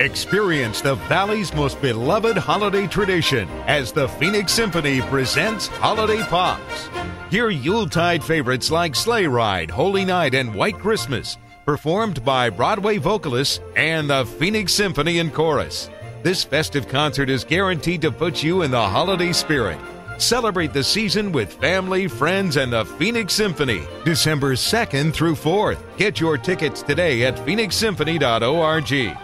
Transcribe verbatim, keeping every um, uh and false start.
Experience the Valley's most beloved holiday tradition as the Phoenix Symphony presents Holiday Pops. Hear Yuletide favorites like Sleigh Ride, Holy Night, and White Christmas, performed by Broadway vocalists and the Phoenix Symphony and Chorus. This festive concert is guaranteed to put you in the holiday spirit. Celebrate the season with family, friends, and the Phoenix Symphony, December second through fourth. Get your tickets today at phoenix symphony dot org.